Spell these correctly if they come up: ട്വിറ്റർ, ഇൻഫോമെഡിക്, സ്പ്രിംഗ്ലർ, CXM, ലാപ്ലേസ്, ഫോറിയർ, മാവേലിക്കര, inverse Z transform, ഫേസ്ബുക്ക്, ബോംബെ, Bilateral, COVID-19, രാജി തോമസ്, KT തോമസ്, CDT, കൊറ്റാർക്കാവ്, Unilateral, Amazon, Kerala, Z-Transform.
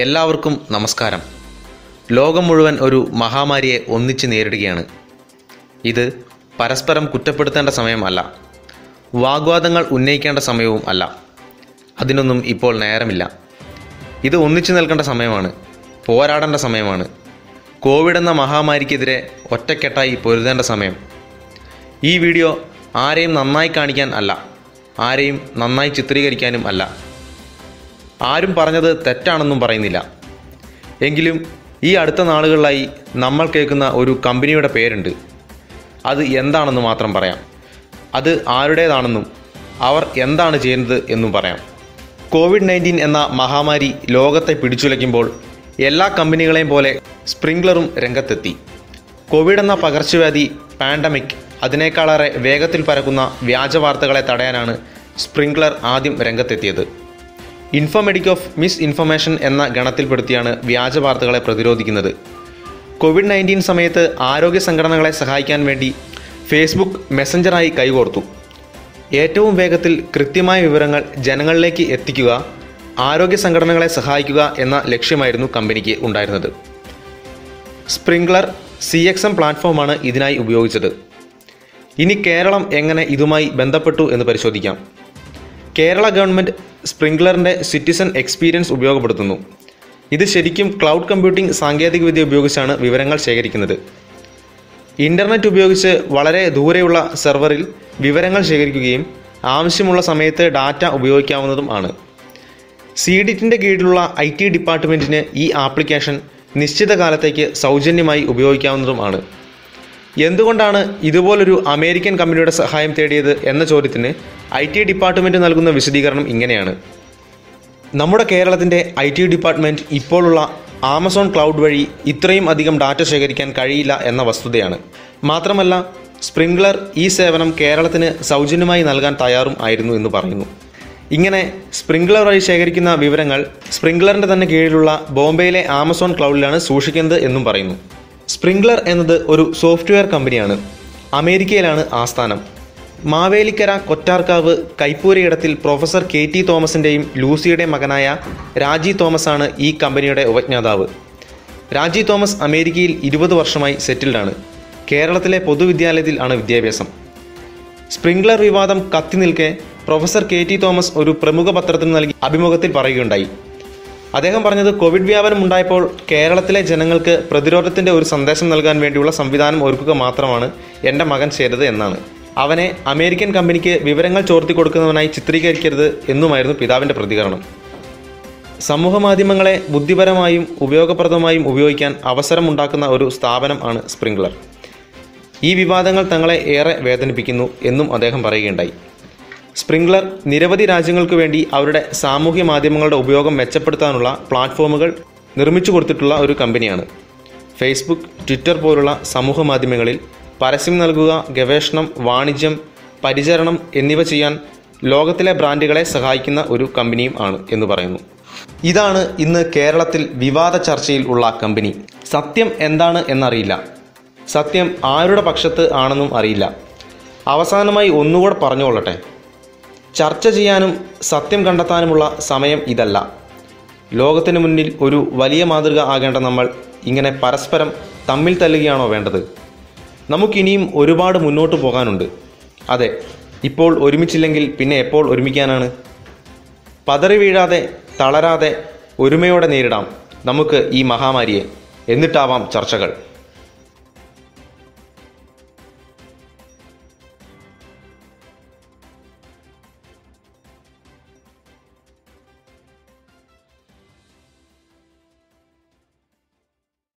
എല്ലാവർക്കും നമസ്കാരം. ലോകം മുഴുവൻ ഒരു മഹാമാരിയെ ഒന്നിച്ച് നേരിടുകയാണ്. ഇത് പരസ്പരം കുറ്റപ്പെടുത്തേണ്ട സമയമല്ല, വാഗ്വാദങ്ങൾ ഉന്നയിക്കേണ്ട സമയവും അല്ല. അതിനൊന്നും ഇപ്പോൾ നേരമില്ല. ഇത് ഒന്നിച്ചു നിൽക്കേണ്ട സമയമാണ്, പോരാടേണ്ട സമയമാണ്. കോവിഡ് എന്ന മഹാമാരിക്കെതിരെ ഒറ്റക്കെട്ടായി പൊരുതേണ്ട സമയം. ഈ വീഡിയോ ആരെയും നന്നായി കാണിക്കാൻ അല്ല, ആരെയും നന്നായി ചിത്രീകരിക്കാനും അല്ല. ആരും പറഞ്ഞത് തെറ്റാണെന്നും പറയുന്നില്ല. എങ്കിലും ഈ അടുത്ത നാളുകളിലായി നമ്മൾ കേൾക്കുന്ന ഒരു കമ്പനിയുടെ പേരുണ്ട്. അത് എന്താണെന്ന് മാത്രം പറയാം, അത് ആരുടേതാണെന്നും അവർ എന്താണ് ചെയ്യുന്നത് എന്നും പറയാം. COVID-19 എന്ന മഹാമാരി ലോകത്തെ പിടിച്ചുലയ്ക്കുമ്പോൾ എല്ലാ കമ്പനികളെയും പോലെ സ്പ്രിംഗ്ലറും രംഗത്തെത്തി. കോവിഡ് എന്ന പകർച്ചവ്യാധി പാൻഡമിക് അതിനേക്കാളേറെ വേഗത്തിൽ പരക്കുന്ന വ്യാജ വാർത്തകളെ തടയാനാണ് സ്പ്രിംഗ്ലർ ആദ്യം രംഗത്തെത്തിയത്. ഇൻഫോമെഡിക് ഓഫ് മിസ് ഇൻഫർമേഷൻ എന്ന ഗണത്തിൽപ്പെടുത്തിയാണ് വ്യാജ വാർത്തകളെ പ്രതിരോധിക്കുന്നത്. COVID-19 സമയത്ത് ആരോഗ്യ സംഘടനകളെ സഹായിക്കാൻ വേണ്ടി ഫേസ്ബുക്ക് മെസ്സഞ്ചറായി കൈകോർത്തു. ഏറ്റവും വേഗത്തിൽ കൃത്യമായ വിവരങ്ങൾ ജനങ്ങളിലേക്ക് എത്തിക്കുക, ആരോഗ്യ സംഘടനകളെ സഹായിക്കുക എന്ന ലക്ഷ്യമായിരുന്നു കമ്പനിക്ക് ഉണ്ടായിരുന്നത്. സ്പ്രിംഗ്ലർ CXM പ്ലാറ്റ്ഫോമാണ് ഇതിനായി ഉപയോഗിച്ചത്. ഇനി കേരളം എങ്ങനെ ഇതുമായി ബന്ധപ്പെട്ടു എന്ന് പരിശോധിക്കാം. കേരള ഗവൺമെൻറ് സ്പ്രിംഗ്ലറിൻ്റെ സിറ്റിസൺ എക്സ്പീരിയൻസ് ഉപയോഗപ്പെടുത്തുന്നു. ഇത് ശരിക്കും ക്ലൗഡ് കമ്പ്യൂട്ടിംഗ് സാങ്കേതികവിദ്യ ഉപയോഗിച്ചാണ് വിവരങ്ങൾ ശേഖരിക്കുന്നത്. ഇൻ്റർനെറ്റ് ഉപയോഗിച്ച് വളരെ ദൂരെയുള്ള സെർവറിൽ വിവരങ്ങൾ ശേഖരിക്കുകയും ആവശ്യമുള്ള സമയത്ത് ഡാറ്റ ഉപയോഗിക്കാവുന്നതും ആണ്. CDTൻ്റെ കീഴിലുള്ള IT ഡിപ്പാർട്ട്മെൻറ്റിന് ഈ ആപ്ലിക്കേഷൻ നിശ്ചിത കാലത്തേക്ക് സൗജന്യമായി ഉപയോഗിക്കാവുന്നതുമാണ്. എന്തുകൊണ്ടാണ് ഇതുപോലൊരു അമേരിക്കൻ കമ്പനിയുടെ സഹായം തേടിയത് എന്ന ചോദ്യത്തിന് IT ഡിപ്പാർട്ട്മെൻറ്റ് നൽകുന്ന വിശദീകരണം ഇങ്ങനെയാണ്. നമ്മുടെ കേരളത്തിൻ്റെ IT ഡിപ്പാർട്ട്മെൻറ്റ് ഇപ്പോഴുള്ള ആമസോൺ ക്ലൗഡ് വഴി ഇത്രയും അധികം ഡാറ്റ ശേഖരിക്കാൻ കഴിയില്ല എന്ന വസ്തുതയാണ്. മാത്രമല്ല, സ്പ്രിംഗ്ലർ ഈ സേവനം കേരളത്തിന് സൗജന്യമായി നൽകാൻ തയ്യാറും ആയിരുന്നു എന്ന് പറയുന്നു. ഇങ്ങനെ സ്പ്രിംഗ്ലർ വഴി ശേഖരിക്കുന്ന വിവരങ്ങൾ സ്പ്രിംഗ്ലറിൻ്റെ തന്നെ കീഴിലുള്ള ബോംബെയിലെ ആമസോൺ ക്ലൗഡിലാണ് സൂക്ഷിക്കുന്നത് എന്നും പറയുന്നു. സ്പ്രിംഗ്ലർ എന്നത് ഒരു സോഫ്റ്റ്വെയർ കമ്പനിയാണ്. അമേരിക്കയിലാണ് ആസ്ഥാനം. മാവേലിക്കര, കൊറ്റാർക്കാവ്, കൈപ്പൂരയിടത്തിൽ പ്രൊഫസർ KT തോമസിൻ്റെയും ലൂസിയുടെ മകനായ രാജി തോമസാണ് ഈ കമ്പനിയുടെ ഉപജ്ഞാതാവ്. രാജി തോമസ് അമേരിക്കയിൽ 20 വർഷമായി സെറ്റിൽഡാണ്. കേരളത്തിലെ പൊതുവിദ്യാലയത്തിൽ ആണ് വിദ്യാഭ്യാസം. സ്പ്രിംഗ്ലർ വിവാദം കത്തി നിൽക്കെ പ്രൊഫസർ KT തോമസ് ഒരു പ്രമുഖ പത്രത്തിന് നൽകി അഭിമുഖത്തിൽ പറയുകയുണ്ടായി. അദ്ദേഹം പറഞ്ഞത്, കോവിഡ് വ്യാപനം ഉണ്ടായപ്പോൾ കേരളത്തിലെ ജനങ്ങൾക്ക് പ്രതിരോധത്തിൻ്റെ ഒരു സന്ദേശം നൽകാൻ വേണ്ടിയുള്ള സംവിധാനം ഒരുക്കുക മാത്രമാണ് എൻ്റെ മകൻ ചെയ്തത് എന്നാണ്. അവനെ അമേരിക്കൻ കമ്പനിക്ക് വിവരങ്ങൾ ചോർത്തി കൊടുക്കുന്നവനായി ചിത്രീകരിക്കരുത് എന്നുമായിരുന്നു പിതാവിൻ്റെ പ്രതികരണം. സമൂഹമാധ്യമങ്ങളെ ബുദ്ധിപരമായും ഉപയോഗപ്രദമായും ഉപയോഗിക്കാൻ അവസരമുണ്ടാക്കുന്ന ഒരു സ്ഥാപനം ആണ് സ്പ്രിംഗ്ലർ. ഈ വിവാദങ്ങൾ തങ്ങളെ ഏറെ വേദനിപ്പിക്കുന്നു എന്നും അദ്ദേഹം പറയുകയുണ്ടായി. സ്പ്രിംഗ്ലർ നിരവധി രാജ്യങ്ങൾക്ക് വേണ്ടി അവരുടെ സാമൂഹ്യ മാധ്യമങ്ങളുടെ ഉപയോഗം മെച്ചപ്പെടുത്താനുള്ള പ്ലാറ്റ്ഫോമുകൾ നിർമ്മിച്ചു കൊടുത്തിട്ടുള്ള ഒരു കമ്പനിയാണ്. ഫേസ്ബുക്ക്, ട്വിറ്റർ പോലുള്ള സമൂഹ മാധ്യമങ്ങളിൽ പരസ്യം നൽകുക, ഗവേഷണം, വാണിജ്യം, പരിചരണം എന്നിവ ചെയ്യാൻ ലോകത്തിലെ ബ്രാൻഡുകളെ സഹായിക്കുന്ന ഒരു കമ്പനിയും ആണ് എന്ന് പറയുന്നു. ഇതാണ് ഇന്ന് കേരളത്തിൽ വിവാദ ചർച്ചയിൽ ഉള്ള കമ്പനി. സത്യം എന്താണ് എന്നറിയില്ല, സത്യം ആരുടെ പക്ഷത്ത് ആണെന്നും അറിയില്ല. അവസാനമായി ഒന്നുകൂടെ പറഞ്ഞുകൊള്ളട്ടെ, ചർച്ച ചെയ്യാനും സത്യം കണ്ടെത്താനുമുള്ള സമയം ഇതല്ല. ലോകത്തിന് മുന്നിൽ ഒരു വലിയ മാതൃക ആകേണ്ട നമ്മൾ ഇങ്ങനെ പരസ്പരം തമ്മിൽ തല്ലുകയാണോ വേണ്ടത്? നമുക്കിനിയും ഒരുപാട് മുന്നോട്ട് പോകാനുണ്ട്. അതെ, ഇപ്പോൾ ഒരുമിച്ചില്ലെങ്കിൽ പിന്നെ എപ്പോൾ ഒരുമിക്കാനാണ്? പതറി വീഴാതെ, തളരാതെ, ഒരുമയോടെ നേരിടാം നമുക്ക് ഈ മഹാമാരിയെ. എന്നിട്ടാവാം ചർച്ചകൾ.